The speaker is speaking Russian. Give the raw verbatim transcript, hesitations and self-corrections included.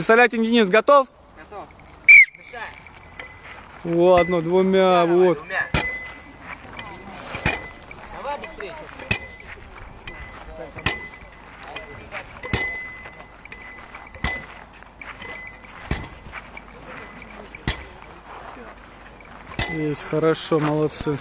Сысолятин Денис готов? Готов. Ладно, двумя, давай, вот. Двумя. Давай быстрее. Есть, хорошо, молодцы.